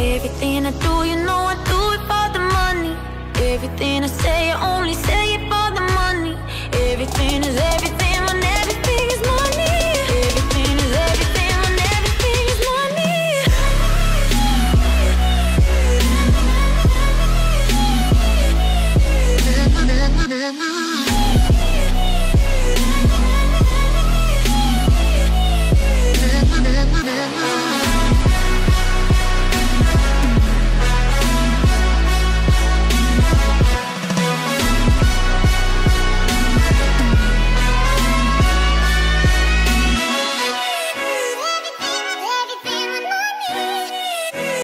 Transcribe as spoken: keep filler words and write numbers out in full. Everything I do, you know I do it for the money. Everything I say, I only say